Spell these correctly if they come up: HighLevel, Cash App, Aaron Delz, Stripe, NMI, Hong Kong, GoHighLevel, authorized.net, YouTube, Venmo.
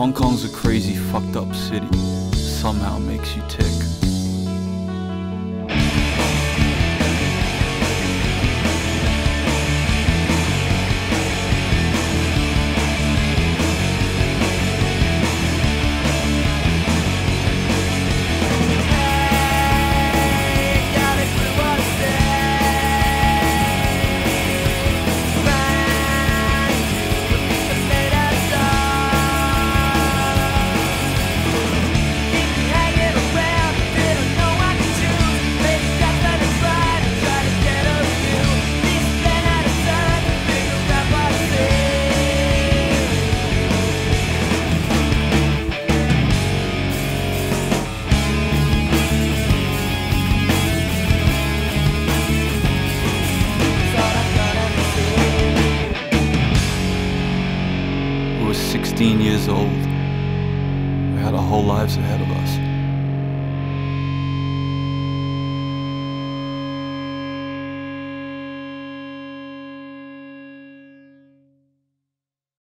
Hong Kong's a crazy, fucked up city. Somehow makes you tick. We were 16 years old. We had our whole lives ahead of us.